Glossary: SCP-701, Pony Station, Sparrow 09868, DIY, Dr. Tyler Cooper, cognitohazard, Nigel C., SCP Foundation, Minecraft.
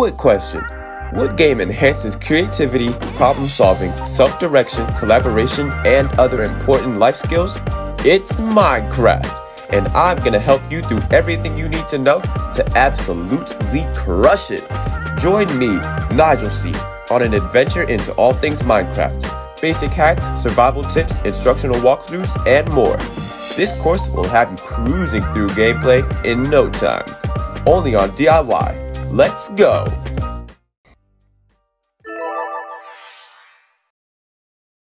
Quick question. What game enhances creativity, problem solving, self-direction, collaboration, and other important life skills? It's Minecraft, and I'm gonna help you through everything you need to know to absolutely crush it. Join me, Nigel C., on an adventure into all things Minecraft. Basic hacks, survival tips, instructional walkthroughs, and more. This course will have you cruising through gameplay in no time. Only on DIY. Let's go!